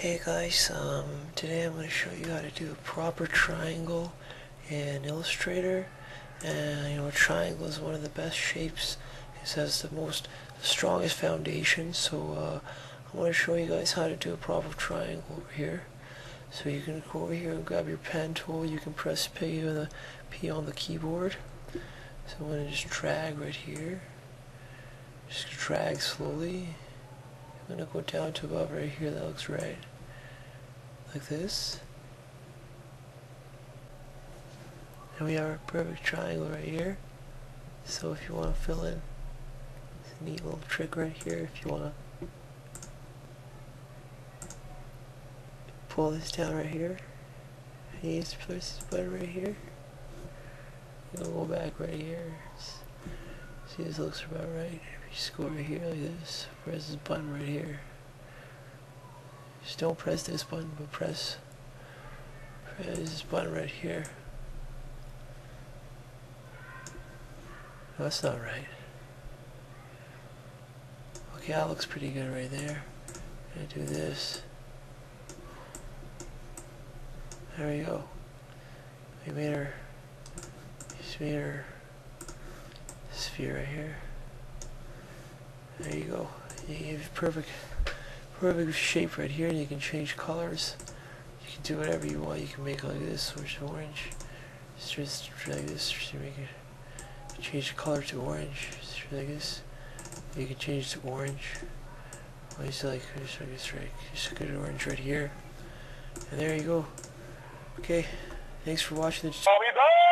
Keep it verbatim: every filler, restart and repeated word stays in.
Hey guys, um, today I'm going to show you how to do a proper triangle in Illustrator. And you know, a triangle is one of the best shapes. It has the most strongest foundation. So uh, I want to show you guys how to do a proper triangle over here. So you can go over here and grab your pen tool. You can press P on the P on the keyboard. So I'm going to just drag right here. Just drag slowly. I'm going to go down to above right here. That looks right. Like this. And we have our perfect triangle right here. So if you want to fill in, it's a neat little trick right here. If you want to pull this down right here, and you just place this button right here. You'll go back right here. It's, see, this looks about right. If you just go right here like this, press this button right here. Just don't press this button, but press, press this button right here. That's not right. Okay, that looks pretty good right there. I'm gonna do this. There we go. We made our, just made our sphere right here. There you go. You have perfect, perfect shape right here. You can change colors. You can do whatever you want. You can make it like this, which is orange. Just like this, just make it. Change the color to orange, like this. You can change to orange. I just like just like this, right? Just get an orange right here, and there you go. Okay, thanks for watching the tutorial.